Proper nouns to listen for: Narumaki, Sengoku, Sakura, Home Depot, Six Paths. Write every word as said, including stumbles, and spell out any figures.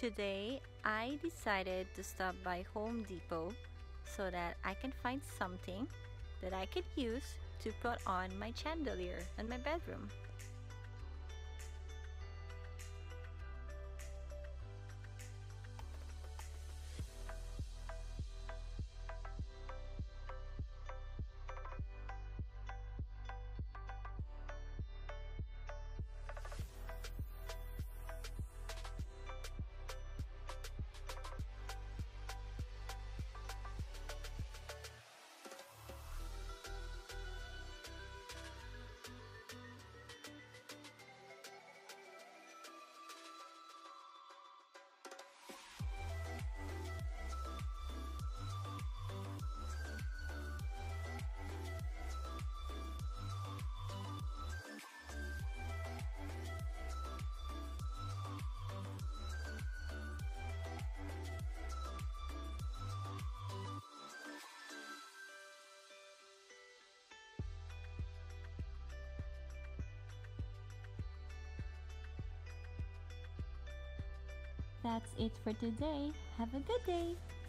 Today I decided to stop by Home Depot so that I can find something that I could use to put on my chandelier in my bedroom. That's it for today. Have a good day!